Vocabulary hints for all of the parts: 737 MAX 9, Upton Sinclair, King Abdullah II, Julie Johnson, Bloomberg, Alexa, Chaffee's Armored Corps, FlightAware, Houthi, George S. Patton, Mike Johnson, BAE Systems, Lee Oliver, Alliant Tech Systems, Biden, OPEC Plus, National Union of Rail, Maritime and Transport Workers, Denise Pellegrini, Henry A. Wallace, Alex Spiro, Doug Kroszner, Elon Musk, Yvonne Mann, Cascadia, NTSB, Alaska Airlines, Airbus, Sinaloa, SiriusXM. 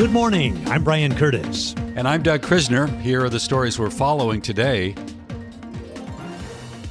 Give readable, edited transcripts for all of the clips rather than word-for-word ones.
Good morning. I'm Brian Curtis. And I'm Doug Kroszner. Here are the stories we're following today.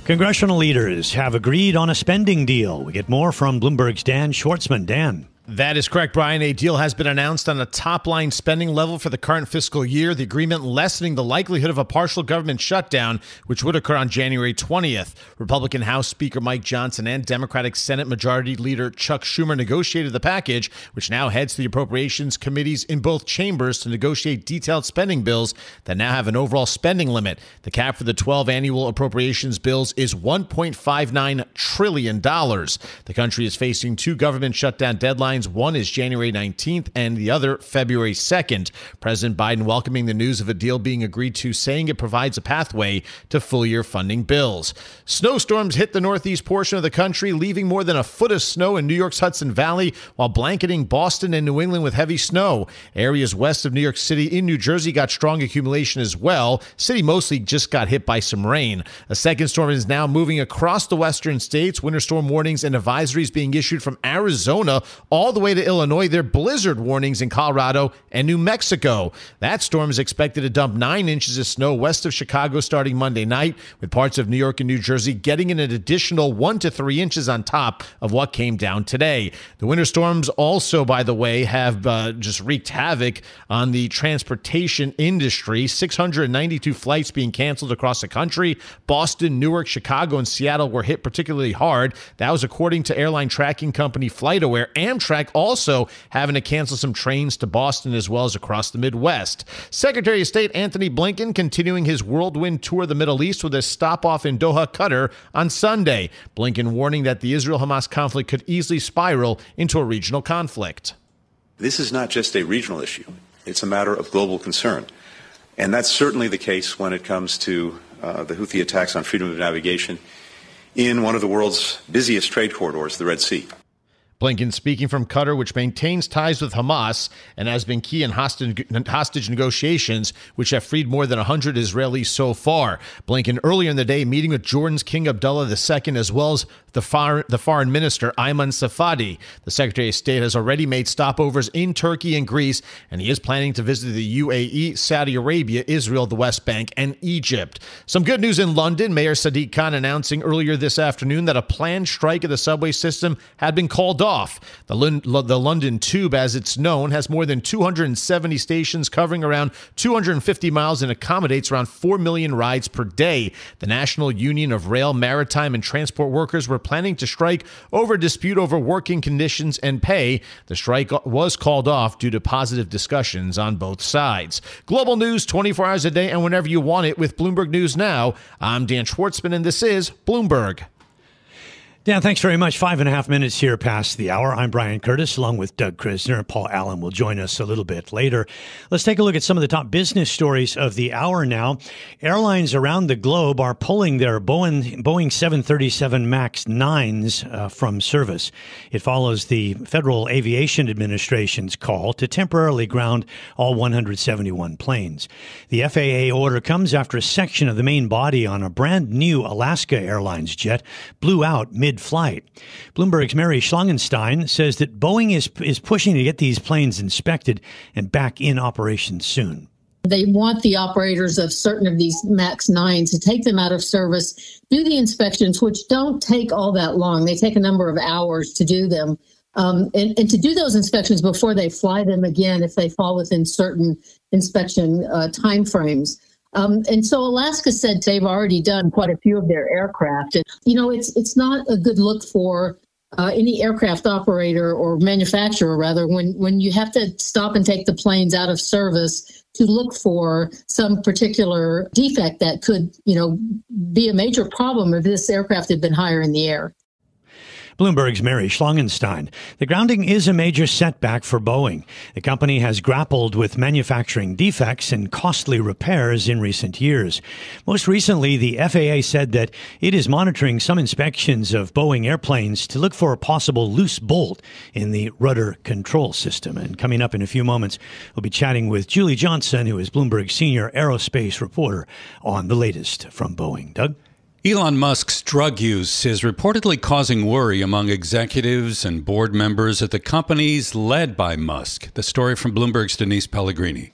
Congressional leaders have agreed on a spending deal. We get more from Bloomberg's Dan Schwartzman. Dan. That is correct, Brian. A deal has been announced on a top-line spending level for the current fiscal year, the agreement lessening the likelihood of a partial government shutdown, which would occur on January 20th. Republican House Speaker Mike Johnson and Democratic Senate Majority Leader Chuck Schumer negotiated the package, which now heads to the appropriations committees in both chambers to negotiate detailed spending bills that now have an overall spending limit. The cap for the 12 annual appropriations bills is $1.59 trillion. The country is facing two government shutdown deadlines. One is January 19th and the other February 2nd. President Biden welcoming the news of a deal being agreed to, saying it provides a pathway to full-year funding bills. Snowstorms hit the northeast portion of the country, leaving more than a foot of snow in New York's Hudson Valley while blanketing Boston and New England with heavy snow. Areas west of New York City in New Jersey got strong accumulation as well. City mostly just got hit by some rain. A second storm is now moving across the western states. Winter storm warnings and advisories being issued from Arizona all the way to Illinois. There are blizzard warnings in Colorado and New Mexico. That storm is expected to dump 9 inches of snow west of Chicago starting Monday night, with parts of New York and New Jersey getting an additional 1 to 3 inches on top of what came down today. The winter storms also, by the way, have just wreaked havoc on the transportation industry. 692 flights being canceled across the country. Boston, Newark, Chicago, and Seattle were hit particularly hard. That was according to airline tracking company FlightAware. Amtrak also having to cancel some trains to Boston as well as across the Midwest. Secretary of State Anthony Blinken continuing his whirlwind tour of the Middle East with a stop off in Doha, Qatar on Sunday. Blinken warning that the Israel-Hamas conflict could easily spiral into a regional conflict. This is not just a regional issue. It's a matter of global concern. And that's certainly the case when it comes to the Houthi attacks on freedom of navigation in one of the world's busiest trade corridors, the Red Sea. Blinken speaking from Qatar, which maintains ties with Hamas and has been key in hostage negotiations, which have freed more than 100 Israelis so far. Blinken earlier in the day meeting with Jordan's King Abdullah II, as well as the foreign minister, Ayman Safadi. The Secretary of State has already made stopovers in Turkey and Greece, and he is planning to visit the UAE, Saudi Arabia, Israel, the West Bank, and Egypt. Some good news in London. Mayor Sadiq Khan announcing earlier this afternoon that a planned strike of the subway system had been called off. The London Tube, as it's known, has more than 270 stations covering around 250 miles and accommodates around 4 million rides per day. The National Union of Rail, Maritime and Transport Workers were planning to strike over a dispute over working conditions and pay. The strike was called off due to positive discussions on both sides. Global news 24 hours a day and whenever you want it with Bloomberg News Now. I'm Dan Schwartzman and this is Bloomberg. Dan, thanks very much. 5.5 minutes here past the hour. I'm Brian Curtis, along with Doug Kroszner. Paul Allen will join us a little bit later. Let's take a look at some of the top business stories of the hour now. Airlines around the globe are pulling their Boeing 737 MAX 9s from service. It follows the Federal Aviation Administration's call to temporarily ground all 171 planes. The FAA order comes after a section of the main body on a brand new Alaska Airlines jet blew out mid-flight. Bloomberg's Mary Schlangenstein says that Boeing is pushing to get these planes inspected and back in operation soon. They want the operators of certain of these MAX 9s to take them out of service, do the inspections, which don't take all that long. They take a number of hours to do them. And to do those inspections before they fly them again if they fall within certain inspection timeframes. And so Alaska said they've already done quite a few of their aircraft. And, you know, it's not a good look for any aircraft operator or manufacturer, rather, when you have to stop and take the planes out of service to look for some particular defect that could, you know, be a major problem if this aircraft had been higher in the air. Bloomberg's Mary Schlangenstein. The grounding is a major setback for Boeing. The company has grappled with manufacturing defects and costly repairs in recent years. Most recently, the FAA said that it is monitoring some inspections of Boeing airplanes to look for a possible loose bolt in the rudder control system. And coming up in a few moments, we'll be chatting with Julie Johnson, who is Bloomberg's senior aerospace reporter, on the latest from Boeing. Doug? Elon Musk's drug use is reportedly causing worry among executives and board members at the companies led by Musk. The story from Bloomberg's Denise Pellegrini.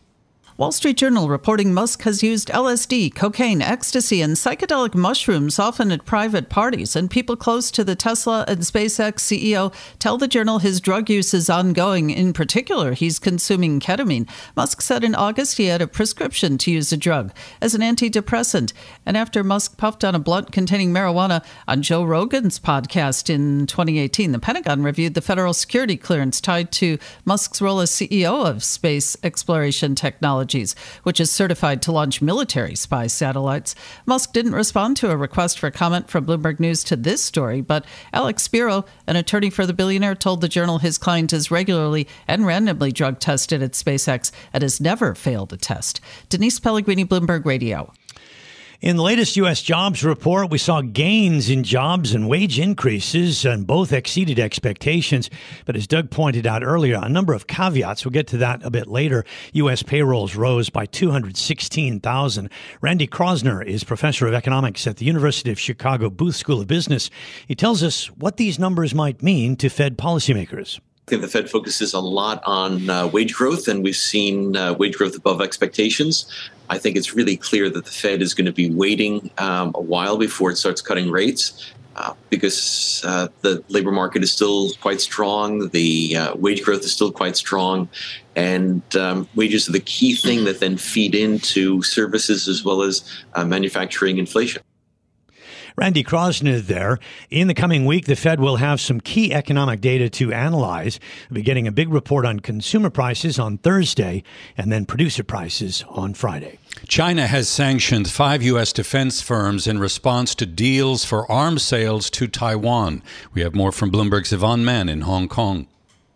Wall Street Journal reporting Musk has used LSD, cocaine, ecstasy, and psychedelic mushrooms, often at private parties. And people close to the Tesla and SpaceX CEO tell the Journal his drug use is ongoing. In particular, he's consuming ketamine. Musk said in August he had a prescription to use the drug as an antidepressant. And after Musk puffed on a blunt containing marijuana on Joe Rogan's podcast in 2018, the Pentagon reviewed the federal security clearance tied to Musk's role as CEO of Space Exploration Technology, which is certified to launch military spy satellites. Musk didn't respond to a request for comment from Bloomberg News to this story, but Alex Spiro, an attorney for the billionaire, told the Journal his client is regularly and randomly drug tested at SpaceX and has never failed a test. Denise Pellegrini, Bloomberg Radio. In the latest U.S. jobs report, we saw gains in jobs and wage increases, and both exceeded expectations. But as Doug pointed out earlier, a number of caveats. We'll get to that a bit later. U.S. payrolls rose by 216,000. Randy Kroszner is professor of economics at the University of Chicago Booth School of Business. He tells us what these numbers might mean to Fed policymakers. I think the Fed focuses a lot on wage growth, and we've seen wage growth above expectations. I think it's really clear that the Fed is going to be waiting a while before it starts cutting rates because the labor market is still quite strong. The wage growth is still quite strong. And wages are the key thing that then feed into services as well as manufacturing inflation. Randy Kroszner there. In the coming week, the Fed will have some key economic data to analyze. We'll be getting a big report on consumer prices on Thursday and then producer prices on Friday. China has sanctioned 5 U.S. defense firms in response to deals for arms sales to Taiwan. We have more from Bloomberg's Yvonne Mann in Hong Kong.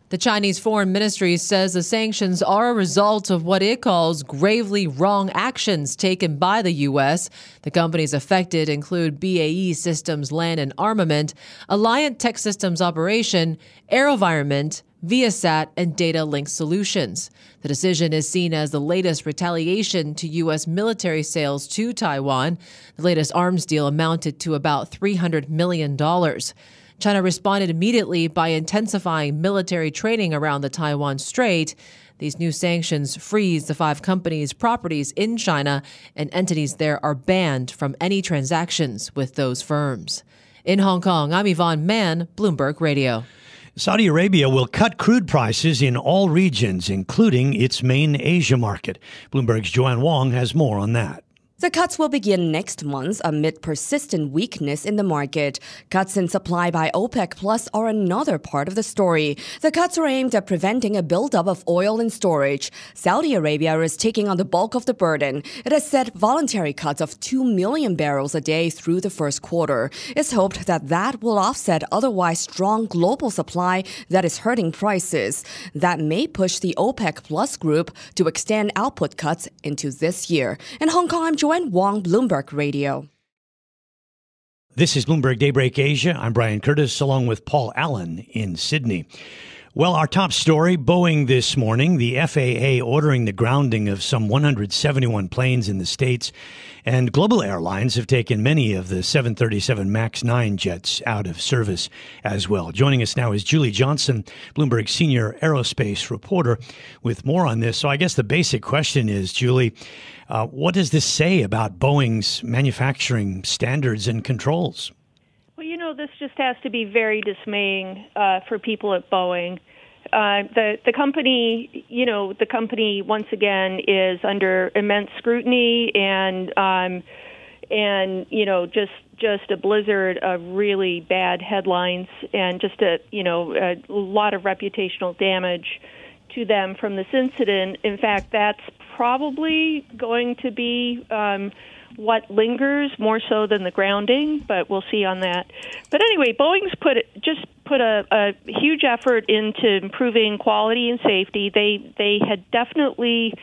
The Chinese Foreign Ministry says the sanctions are a result of what it calls gravely wrong actions taken by the U.S. The companies affected include BAE Systems Land and Armament, Alliant Tech Systems Operation, AeroVironment, Viasat, and Data Link Solutions. The decision is seen as the latest retaliation to U.S. military sales to Taiwan. The latest arms deal amounted to about $300 million. China responded immediately by intensifying military training around the Taiwan Strait. These new sanctions freeze the 5 companies' properties in China, and entities there are banned from any transactions with those firms. In Hong Kong, I'm Yvonne Mann, Bloomberg Radio. Saudi Arabia will cut crude prices in all regions, including its main Asia market. Bloomberg's Joanne Wong has more on that. The cuts will begin next month amid persistent weakness in the market. Cuts in supply by OPEC Plus are another part of the story. The cuts are aimed at preventing a buildup of oil in storage. Saudi Arabia is taking on the bulk of the burden. It has set voluntary cuts of 2 million barrels a day through the first quarter. It's hoped that that will offset otherwise strong global supply that is hurting prices. That may push the OPEC Plus group to extend output cuts into this year. In Hong Kong, I'm Joanne Wong, Bloomberg Radio. This is Bloomberg Daybreak Asia. I'm Brian Curtis, along with Paul Allen in Sydney. Well, our top story, Boeing this morning, the FAA ordering the grounding of some 171 planes in the States, and global airlines have taken many of the 737 MAX 9 jets out of service as well. Joining us now is Julie Johnson, Bloomberg senior aerospace reporter, with more on this. So I guess the basic question is, Julie, what does this say about Boeing's manufacturing standards and controls? Well, you know, this just has to be very dismaying for people at Boeing. The company, you know, the company once again is under immense scrutiny and you know, just a blizzard of really bad headlines and just a lot of reputational damage to them from this incident. In fact, that's probably going to be what lingers more so than the grounding, but we'll see on that. But anyway, Boeing's put a huge effort into improving quality and safety. They had definitely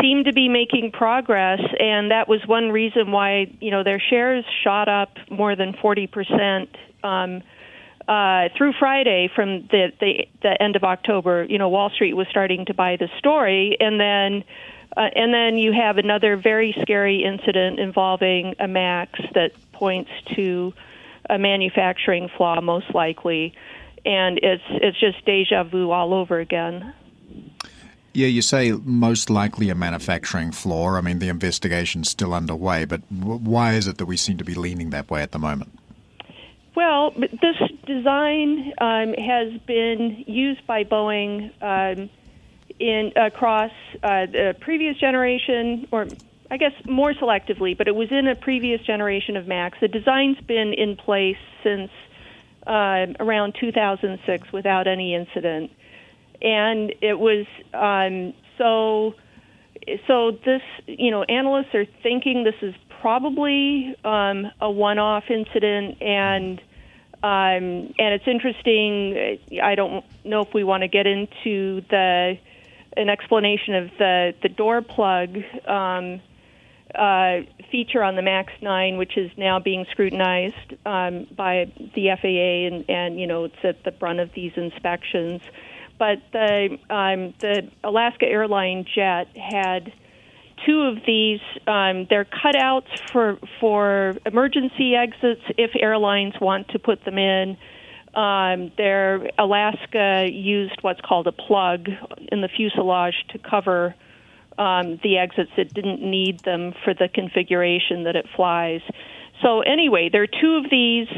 seemed to be making progress, and that was one reason why, you know, their shares shot up more than 40% through Friday from the end of October. You know, Wall Street was starting to buy the story, and then And then you have another very scary incident involving a MAX that points to a manufacturing flaw, most likely. And it's just deja vu all over again. Yeah, you say most likely a manufacturing flaw. I mean, the investigation's still underway, but why is it that we seem to be leaning that way at the moment? Well, this design has been used by Boeing across the previous generation, or I guess more selectively, but it was in a previous generation of MAX. The design's been in place since around 2006 without any incident. And it was so this, you know, analysts are thinking this is probably a one-off incident, and it's interesting. I don't know if we want to get into an explanation of the door plug feature on the MAX 9, which is now being scrutinized by the FAA, and you know, it's at the brunt of these inspections. But the Alaska Airlines jet had two of these. They're cutouts for emergency exits if airlines want to put them in. Alaska used what's called a plug in the fuselage to cover the exits. It didn't need them for the configuration that it flies. So anyway, there are two of these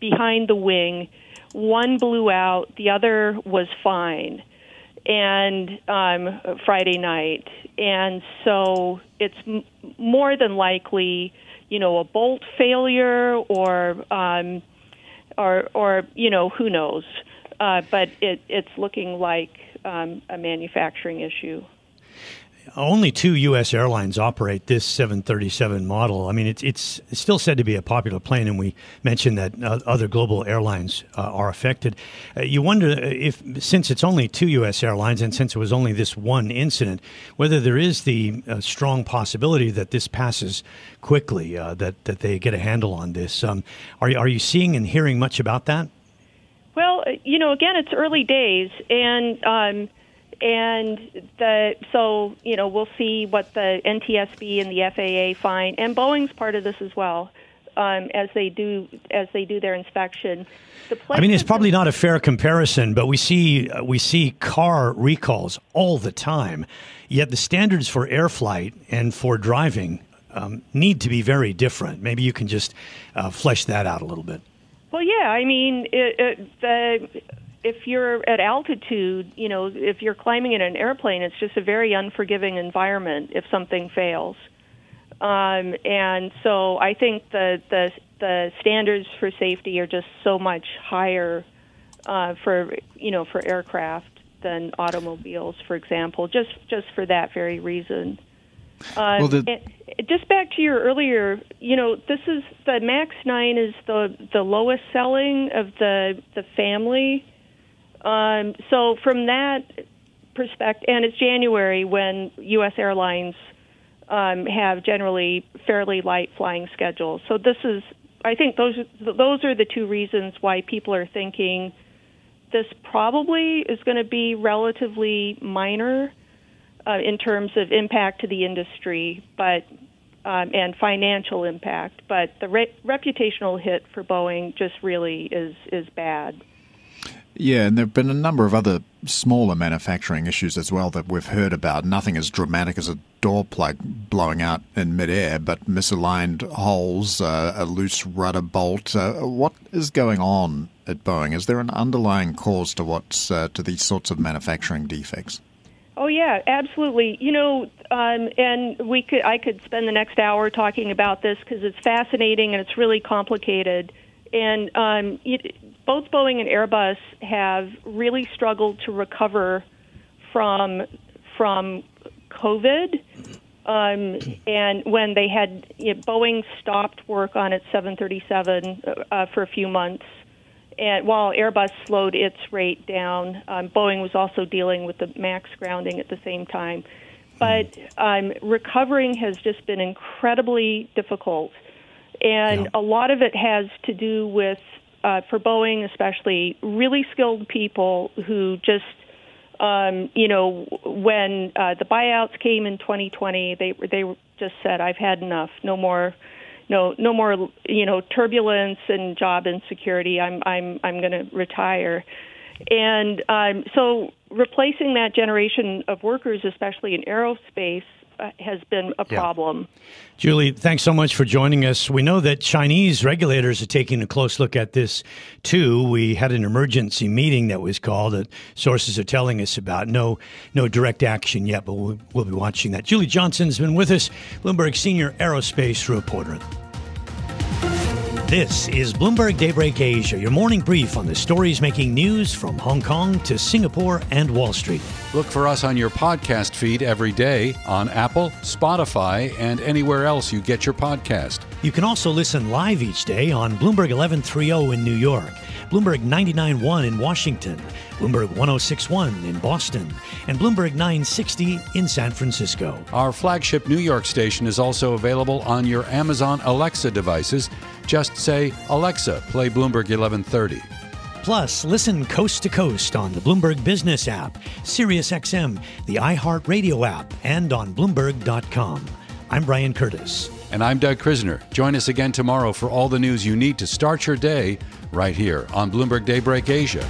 behind the wing. One blew out, the other was fine, and Friday night. And so it's more than likely, you know, a bolt failure or you know, who knows. But it's looking like a manufacturing issue. Only two U.S. airlines operate this 737 model. I mean, it's still said to be a popular plane, and we mentioned that other global airlines are affected. You wonder if, since it's only two U.S. airlines and since it was only this one incident, whether there is the strong possibility that this passes quickly, that they get a handle on this. Are you seeing and hearing much about that? Well, you know, again, it's early days, and so, you know, we'll see what the NTSB and the FAA find, and Boeing's part of this as well, as they do their inspection. I mean, it's probably not a fair comparison, but we see car recalls all the time. Yet the standards for air flight and for driving need to be very different. Maybe you can just flesh that out a little bit. Well, yeah, I mean, if you're at altitude, you know, if you're climbing in an airplane, it's just a very unforgiving environment if something fails. And so I think the standards for safety are just so much higher for aircraft than automobiles, for example, just for that very reason. Well, just back to your earlier, you know, this is the MAX 9 is the lowest selling of the family. So from that perspective, and it's January when U.S. airlines have generally fairly light flying schedules. So this is, I think those are the two reasons why people are thinking this probably is going to be relatively minor in terms of impact to the industry, but and financial impact. But the reputational hit for Boeing just really is bad. Yeah, and there have been a number of other smaller manufacturing issues as well that we've heard about. Nothing as dramatic as a door plug blowing out in midair, but misaligned holes, a loose rudder bolt. What is going on at Boeing? Is there an underlying cause to to these sorts of manufacturing defects? Oh yeah, absolutely. You know, and I could spend the next hour talking about this because it's fascinating and it's really complicated. And both Boeing and Airbus have really struggled to recover from COVID, and when they had, you know, Boeing stopped work on its 737 for a few months, and while Airbus slowed its rate down, Boeing was also dealing with the MAX grounding at the same time. But recovering has just been incredibly difficult. And a lot of it has to do with, for Boeing especially, really skilled people who just when the buyouts came in 2020, they just said, "I've had enough. No more, turbulence and job insecurity. I'm going to retire." And so replacing that generation of workers, especially in aerospace, has been a problem. Julie, thanks so much for joining us. We know that Chinese regulators are taking a close look at this, too. We had an emergency meeting that was called that sources are telling us about. No direct action yet, but we'll be watching that. Julie Johnson has been with us, Bloomberg senior aerospace reporter. This is Bloomberg Daybreak Asia, your morning brief on the stories making news from Hong Kong to Singapore and Wall Street. Look for us on your podcast feed every day on Apple, Spotify, and anywhere else you get your podcast. You can also listen live each day on Bloomberg 1130 in New York, Bloomberg 99.1 in Washington, Bloomberg 106.1 in Boston, and Bloomberg 960 in San Francisco. Our flagship New York station is also available on your Amazon Alexa devices. Just say, "Alexa, play Bloomberg 1130." Plus, listen coast to coast on the Bloomberg Business app, SiriusXM, the iHeartRadio app, and on Bloomberg.com. I'm Brian Curtis. And I'm Doug Krisner. Join us again tomorrow for all the news you need to start your day right here on Bloomberg Daybreak Asia.